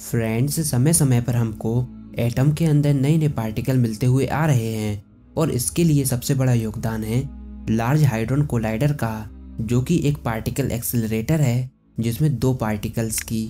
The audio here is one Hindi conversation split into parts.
फ्रेंड्स, समय समय पर हमको एटम के अंदर नए नए पार्टिकल मिलते हुए आ रहे हैं और इसके लिए सबसे बड़ा योगदान है लार्ज हाइड्रोन कोलाइडर का, जो कि एक पार्टिकल एक्सेलरेटर है जिसमें दो पार्टिकल्स की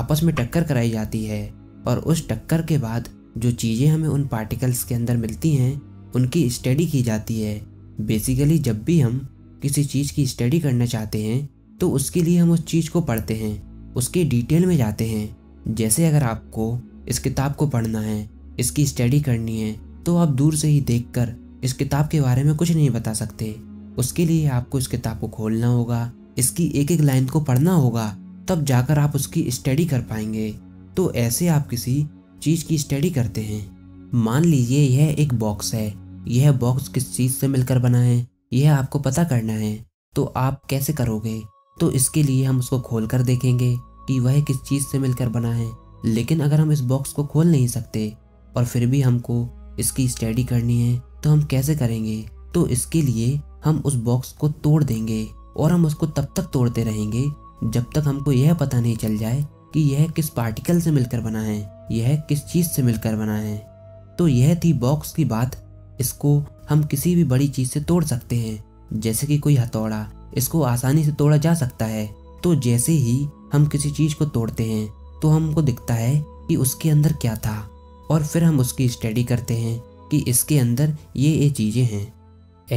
आपस में टक्कर कराई जाती है और उस टक्कर के बाद जो चीज़ें हमें उन पार्टिकल्स के अंदर मिलती हैं उनकी स्टडी की जाती है। बेसिकली जब भी हम किसी चीज़ की स्टडी करना चाहते हैं तो उसके लिए हम उस चीज़ को पढ़ते हैं, उसके डिटेल में जाते हैं। जैसे अगर आपको इस किताब को पढ़ना है, इसकी स्टडी करनी है, तो आप दूर से ही देखकर इस किताब के बारे में कुछ नहीं बता सकते। उसके लिए आपको इस किताब को खोलना होगा, इसकी एक एक लाइन को पढ़ना होगा, तब जाकर आप उसकी स्टडी कर पाएंगे। तो ऐसे आप किसी चीज़ की स्टडी करते हैं। मान लीजिए यह एक बॉक्स है, यह बॉक्स किस चीज़ से मिलकर बना है यह आपको पता करना है, तो आप कैसे करोगे? तो इसके लिए हम उसको खोल कर देखेंगे कि वह किस चीज़ से मिलकर बना है। लेकिन अगर हम इस बॉक्स को खोल नहीं सकते और फिर भी हमको इसकी स्टडी करनी है तो हम कैसे करेंगे? तो इसके लिए हम उस बॉक्स को तोड़ देंगे और हम उसको तब तक तोड़ते रहेंगे जब तक हमको यह पता नहीं चल जाए कि यह किस पार्टिकल से मिलकर बना है, यह किस चीज़ से मिलकर बना है। तो यह थी बॉक्स की बात। इसको हम किसी भी बड़ी चीज़ से तोड़ सकते हैं, जैसे कि कोई हथौड़ा, इसको आसानी से तोड़ा जा सकता है। तो जैसे ही हम किसी चीज़ को तोड़ते हैं तो हमको दिखता है कि उसके अंदर क्या था और फिर हम उसकी स्टडी करते हैं कि इसके अंदर ये चीज़ें हैं।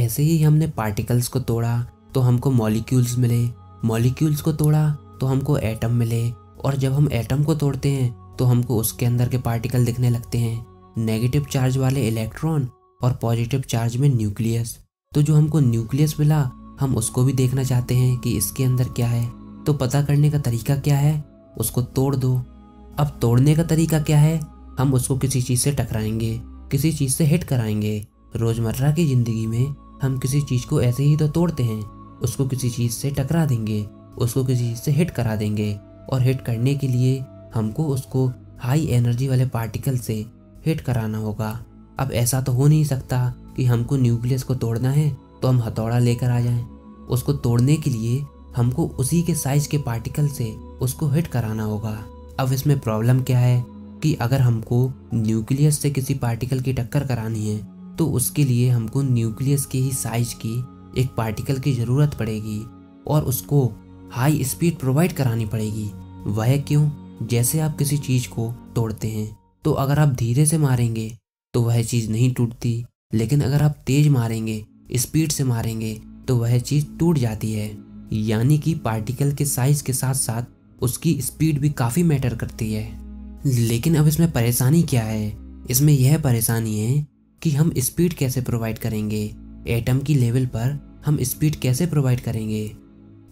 ऐसे ही हमने पार्टिकल्स को तोड़ा तो हमको मॉलिक्यूल्स मिले, मॉलिक्यूल्स को तोड़ा तो हमको एटम मिले, और जब हम एटम को तोड़ते हैं तो हमको उसके अंदर के पार्टिकल दिखने लगते हैं, नेगेटिव चार्ज वाले इलेक्ट्रॉन और पॉजिटिव चार्ज में न्यूक्लियस। तो जो हमको न्यूक्लियस मिला हम उसको भी देखना चाहते हैं कि इसके अंदर क्या है। तो पता करने का तरीका क्या है? उसको तोड़ दो। अब तोड़ने का तरीका क्या है? हम उसको किसी चीज़ से टकराएंगे, किसी चीज़ से हिट कराएंगे। रोज़मर्रा की ज़िंदगी में हम किसी चीज़ को ऐसे ही तो तोड़ते हैं, उसको किसी चीज़ से टकरा देंगे, उसको किसी चीज़ से हिट करा देंगे, और हिट करने के लिए हमको उसको हाई एनर्जी वाले पार्टिकल से हिट कराना होगा। अब ऐसा तो हो नहीं सकता कि हमको न्यूक्लियस को तोड़ना है तो हम हथौड़ा लेकर आ जाएं। उसको तोड़ने के लिए हमको उसी के साइज के पार्टिकल से उसको हिट कराना होगा। अब इसमें प्रॉब्लम क्या है कि अगर हमको न्यूक्लियस से किसी पार्टिकल की टक्कर करानी है तो उसके लिए हमको न्यूक्लियस के ही साइज की एक पार्टिकल की ज़रूरत पड़ेगी और उसको हाई स्पीड प्रोवाइड करानी पड़ेगी। वह क्यों? जैसे आप किसी चीज़ को तोड़ते हैं तो अगर आप धीरे से मारेंगे तो वह चीज़ नहीं टूटती, लेकिन अगर आप तेज़ मारेंगे, स्पीड से मारेंगे, तो वह चीज़ टूट जाती है। यानी कि पार्टिकल के साइज़ के साथ साथ उसकी स्पीड भी काफ़ी मैटर करती है। लेकिन अब इसमें परेशानी क्या है? इसमें यह परेशानी है कि हम स्पीड कैसे प्रोवाइड करेंगे, एटम की लेवल पर हम स्पीड कैसे प्रोवाइड करेंगे।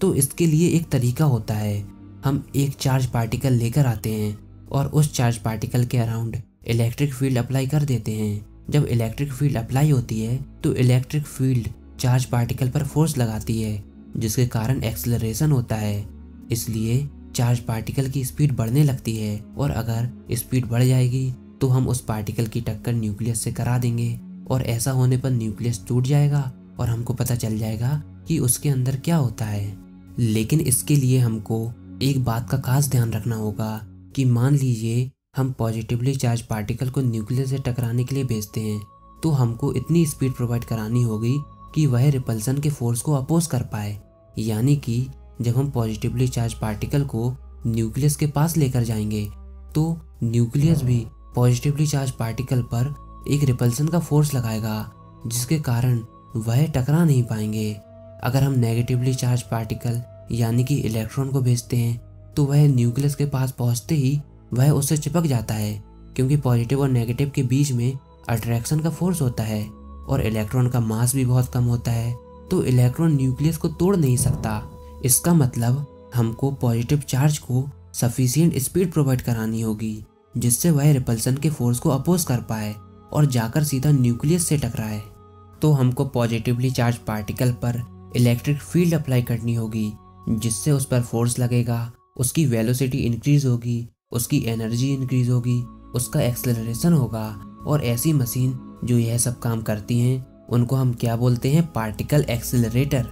तो इसके लिए एक तरीका होता है, हम एक चार्ज पार्टिकल लेकर आते हैं और उस चार्ज पार्टिकल के अराउंड इलेक्ट्रिक फील्ड अप्लाई कर देते हैं। जब इलेक्ट्रिक फील्ड अप्लाई होती है तो इलेक्ट्रिक फील्ड चार्ज पार्टिकल पर फोर्स लगाती है, जिसके कारण एक्सेलरेशन होता है। इसलिए चार्ज पार्टिकल की स्पीड बढ़ने लगती है और अगर स्पीड बढ़ जाएगी तो हम उस पार्टिकल की टक्कर न्यूक्लियस से करा देंगे और ऐसा होने पर न्यूक्लियस टूट जाएगा और हमको पता चल जाएगा कि उसके अंदर क्या होता है। लेकिन इसके लिए हमको एक बात का खास ध्यान रखना होगा कि मान लीजिए हम पॉजिटिवली चार्ज पार्टिकल को न्यूक्लियस से टकराने के लिए भेजते हैं तो हमको इतनी स्पीड प्रोवाइड करानी होगी कि वह रिपल्सन के फोर्स को अपोज कर पाए। यानी कि जब हम पॉजिटिवली चार्ज पार्टिकल को न्यूक्लियस के पास लेकर जाएंगे तो न्यूक्लियस भी पॉजिटिवली चार्ज पार्टिकल पर एक रिपल्सन का फोर्स लगाएगा, जिसके कारण वह टकरा नहीं पाएंगे। अगर हम नेगेटिवली चार्ज पार्टिकल यानी कि इलेक्ट्रॉन को भेजते हैं तो वह न्यूक्लियस के पास पहुंचते ही वह उससे चिपक जाता है, क्योंकि पॉजिटिव और नेगेटिव के बीच में अट्रैक्शन का फोर्स होता है और इलेक्ट्रॉन का मास भी बहुत कम होता है, तो इलेक्ट्रॉन न्यूक्लियस को तोड़ नहीं सकता। इसका मतलब हमको पॉजिटिव चार्ज को सफिशिएंट स्पीड प्रोवाइड करानी होगी जिससे वह रिपल्सन के फोर्स को अपोज कर पाए और जाकर सीधा न्यूक्लियस से टकराए। तो हमको पॉजिटिवली चार्ज पार्टिकल पर इलेक्ट्रिक फील्ड अप्लाई करनी होगी जिससे उस पर फोर्स लगेगा, उसकी वेलोसिटी इंक्रीज होगी, उसकी एनर्जी इंक्रीज होगी, उसका एक्सेलरेशन होगा। और ऐसी मशीन जो यह सब काम करती हैं उनको हम क्या बोलते हैं? Particle accelerator.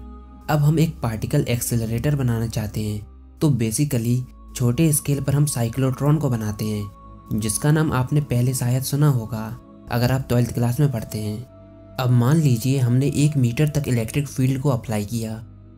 अब हम एक पार्टिकल एक्सेलरेटर बनाना चाहते हैं तो बेसिकली छोटे स्केल पर हम साइक्लोट्रॉन को बनाते हैं, जिसका नाम आपने पहले शायद सुना होगा अगर आप 12th क्लास में पढ़ते हैं। अब मान लीजिए हमने 1 मीटर तक इलेक्ट्रिक फील्ड को अप्लाई किया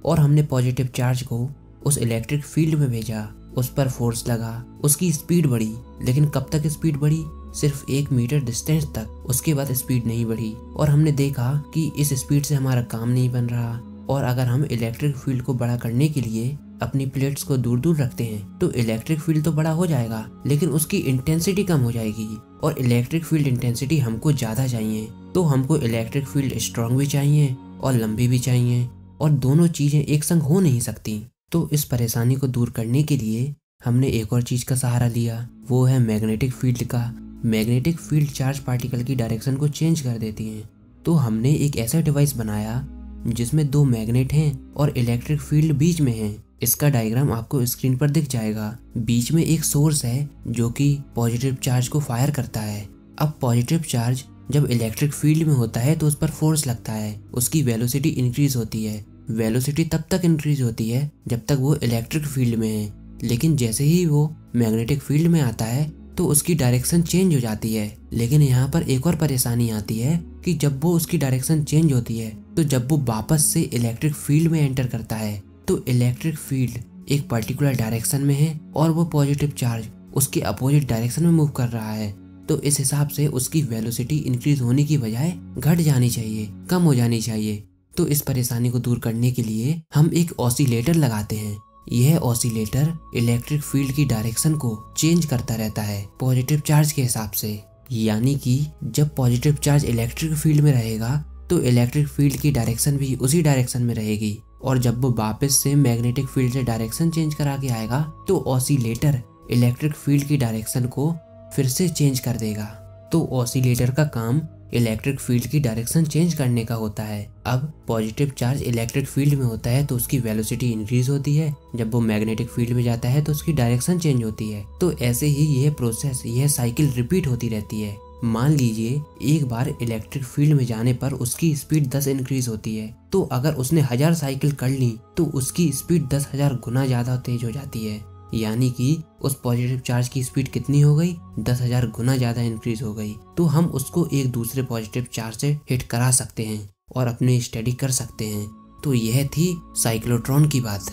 और हमने पॉजिटिव चार्ज को उस इलेक्ट्रिक फील्ड में भेजा, उस पर फोर्स लगा, उसकी स्पीड बढ़ी, लेकिन कब तक स्पीड बढ़ी? सिर्फ 1 मीटर डिस्टेंस तक। उसके बाद स्पीड नहीं बढ़ी और हमने देखा कि इस स्पीड से हमारा काम नहीं बन रहा। और अगर हम इलेक्ट्रिक फील्ड को बड़ा करने के लिए अपनी प्लेट्स को दूर दूर रखते हैं तो इलेक्ट्रिक फील्ड तो बड़ा हो जाएगा, लेकिन उसकी इंटेंसिटी कम हो जाएगी। और इलेक्ट्रिक फील्ड इंटेंसिटी हमको ज़्यादा चाहिए, तो हमको इलेक्ट्रिक फील्ड स्ट्रॉन्ग भी चाहिए और लंबी भी चाहिए, और दोनों चीज़ें एक संग हो नहीं सकती। तो इस परेशानी को दूर करने के लिए हमने एक और चीज़ का सहारा लिया, वो है मैग्नेटिक फील्ड का। मैग्नेटिक फील्ड चार्ज पार्टिकल की डायरेक्शन को चेंज कर देती हैं। तो हमने एक ऐसा डिवाइस बनाया जिसमें 2 मैग्नेट हैं और इलेक्ट्रिक फील्ड बीच में है। इसका डायग्राम आपको स्क्रीन पर दिख जाएगा। बीच में एक सोर्स है जो कि पॉजिटिव चार्ज को फायर करता है। अब पॉजिटिव चार्ज जब इलेक्ट्रिक फील्ड में होता है तो उस पर फोर्स लगता है, उसकी वेलोसिटी इंक्रीज होती है। वेलोसिटी तब तक इंक्रीज होती है जब तक वो इलेक्ट्रिक फील्ड में है, लेकिन जैसे ही वो मैग्नेटिक फील्ड में आता है तो उसकी डायरेक्शन चेंज हो जाती है। लेकिन यहाँ पर एक और परेशानी आती है कि जब वो उसकी डायरेक्शन चेंज होती है तो जब वो वापस से इलेक्ट्रिक फील्ड में एंटर करता है तो इलेक्ट्रिक फील्ड एक पर्टिकुलर डायरेक्शन में है और वो पॉजिटिव चार्ज उसके अपोजिट डायरेक्शन में मूव कर रहा है। तो इस हिसाब से उसकी वेलोसिटी इंक्रीज होने की बजाय घट जानी चाहिए, कम हो जानी चाहिए। तो इस परेशानी को दूर करने के लिए हम एक ऑसिलेटर लगाते हैं। यह ऑसिलेटर इलेक्ट्रिक फील्ड की डायरेक्शन को चेंज करता रहता है पॉजिटिव चार्ज के हिसाब से। यानी कि जब पॉजिटिव चार्ज इलेक्ट्रिक फील्ड में रहेगा तो इलेक्ट्रिक फील्ड की डायरेक्शन भी उसी डायरेक्शन में रहेगी, और जब वो वापस से मैग्नेटिक फील्ड से डायरेक्शन चेंज करा के आएगा तो ऑसिलेटर इलेक्ट्रिक फील्ड की डायरेक्शन को फिर से चेंज कर देगा। तो ऑसिलेटर का काम इलेक्ट्रिक फील्ड की डायरेक्शन चेंज करने का होता है। अब पॉजिटिव चार्ज इलेक्ट्रिक फील्ड में होता है तो उसकी वेलोसिटी इंक्रीज होती है, जब वो मैग्नेटिक फील्ड में जाता है तो उसकी डायरेक्शन चेंज होती है। तो ऐसे ही यह प्रोसेस, यह साइकिल रिपीट होती रहती है। मान लीजिए एक बार इलेक्ट्रिक फील्ड में जाने पर उसकी स्पीड 10 इंक्रीज होती है, तो अगर उसने 1000 साइकिल कर ली तो उसकी स्पीड 10,000 गुना ज्यादा तेज हो जाती है। यानी कि उस पॉजिटिव चार्ज की स्पीड कितनी हो गई? 10,000 गुना ज़्यादा इंक्रीज हो गई। तो हम उसको एक दूसरे पॉजिटिव चार्ज से हिट करा सकते हैं और अपनी स्टडी कर सकते हैं। तो यह थी साइक्लोट्रॉन की बात।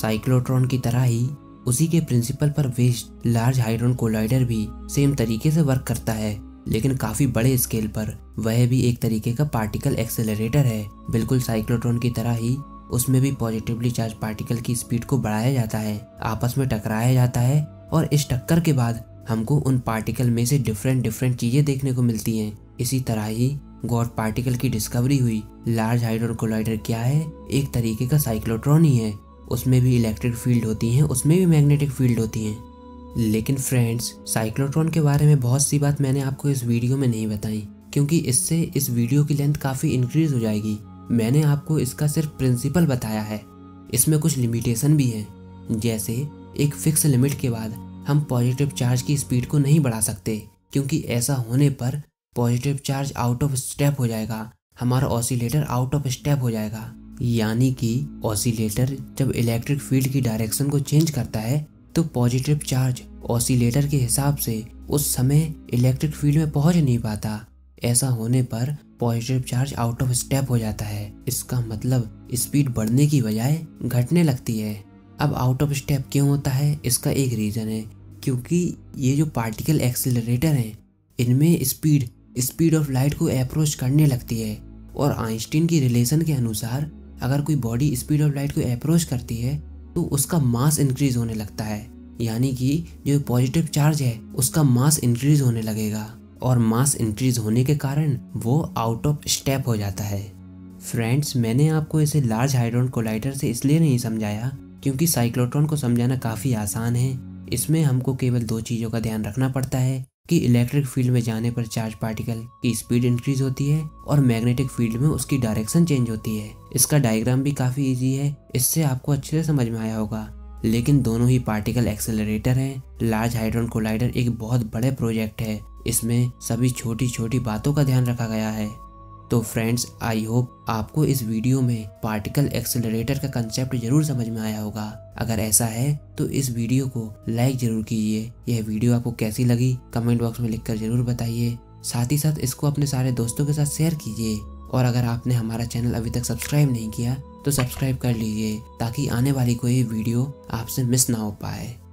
साइक्लोट्रॉन की तरह ही उसी के प्रिंसिपल पर बेस्ड लार्ज हाइड्रोन कोलाइडर भी सेम तरीके से वर्क करता है, लेकिन काफ़ी बड़े स्केल पर। वह भी एक तरीके का पार्टिकल एक्सेलरेटर है। बिल्कुल साइक्लोट्रॉन की तरह ही उसमें भी पॉजिटिवली चार्ज पार्टिकल की स्पीड को बढ़ाया जाता है, आपस में टकराया जाता है, और इस टक्कर के बाद हमको उन पार्टिकल में से डिफरेंट चीज़ें देखने को मिलती हैं। इसी तरह ही गॉड पार्टिकल की डिस्कवरी हुई। लार्ज हाइड्रोन कोलाइडर क्या है? एक तरीके का साइक्लोट्रॉन ही है। उसमें भी इलेक्ट्रिक फील्ड होती हैं, उसमें भी मैग्नेटिक फील्ड होती हैं। लेकिन फ्रेंड्स, साइक्लोट्रॉन के बारे में बहुत सी बात मैंने आपको इस वीडियो में नहीं बताई, क्योंकि इससे इस वीडियो की लेंथ काफ़ी इंक्रीज़ हो जाएगी। मैंने आपको इसका सिर्फ प्रिंसिपल बताया है। इसमें कुछ लिमिटेशन भी हैं, जैसे एक फिक्स लिमिट के बाद हम पॉजिटिव चार्ज की स्पीड को नहीं बढ़ा सकते, क्योंकि ऐसा होने पर positive charge out of step हो जाएगा, हमारा ऑसिलेटर आउट ऑफ स्टेप हो जाएगा। यानी कि ऑसिलेटर जब इलेक्ट्रिक फील्ड की डायरेक्शन को चेंज करता है तो पॉजिटिव चार्ज ऑसिलेटर के हिसाब से उस समय इलेक्ट्रिक फील्ड में पहुँच नहीं पाता। ऐसा होने पर positive charge out of step हो जाता है। इसका मतलब स्पीड बढ़ने की बजाय घटने लगती है। अब आउट ऑफ स्टेप क्यों होता है? इसका एक रीज़न है, क्योंकि ये जो पार्टिकल एक्सेलरेटर हैं इनमें स्पीड ऑफ लाइट को अप्रोच करने लगती है, और आइंस्टीन की रिलेशन के अनुसार अगर कोई बॉडी स्पीड ऑफ लाइट को अप्रोच करती है तो उसका मास इंक्रीज होने लगता है। यानी कि जो पॉजिटिव चार्ज है उसका मास इंक्रीज होने लगेगा, और मास इंक्रीज होने के कारण वो आउट ऑफ स्टेप हो जाता है। फ्रेंड्स, मैंने आपको इसे लार्ज हाइड्रोन कोलाइडर से इसलिए नहीं समझाया क्योंकि साइक्लोट्रॉन को समझाना काफ़ी आसान है। इसमें हमको केवल 2 चीज़ों का ध्यान रखना पड़ता है कि इलेक्ट्रिक फील्ड में जाने पर चार्ज पार्टिकल की स्पीड इंक्रीज होती है और मैग्नेटिक फील्ड में उसकी डायरेक्शन चेंज होती है। इसका डायग्राम भी काफ़ी ईजी है, इससे आपको अच्छे से समझ में आया होगा। लेकिन दोनों ही पार्टिकल एक्सेलरेटर हैं। लार्ज हाइड्रोन कोलाइडर एक बहुत बड़े प्रोजेक्ट है, इसमें सभी छोटी छोटी बातों का ध्यान रखा गया है। तो फ्रेंड्स, आई होप आपको इस वीडियो में पार्टिकल एक्सेलरेटर का कंसेप्ट जरूर समझ में आया होगा। अगर ऐसा है तो इस वीडियो को लाइक जरूर कीजिए। यह वीडियो आपको कैसी लगी कमेंट बॉक्स में लिखकर जरूर बताइए। साथ ही साथ इसको अपने सारे दोस्तों के साथ शेयर कीजिए और अगर आपने हमारा चैनल अभी तक सब्सक्राइब नहीं किया तो सब्सक्राइब कर लीजिए ताकि आने वाली कोई वीडियो आपसे मिस ना हो पाए।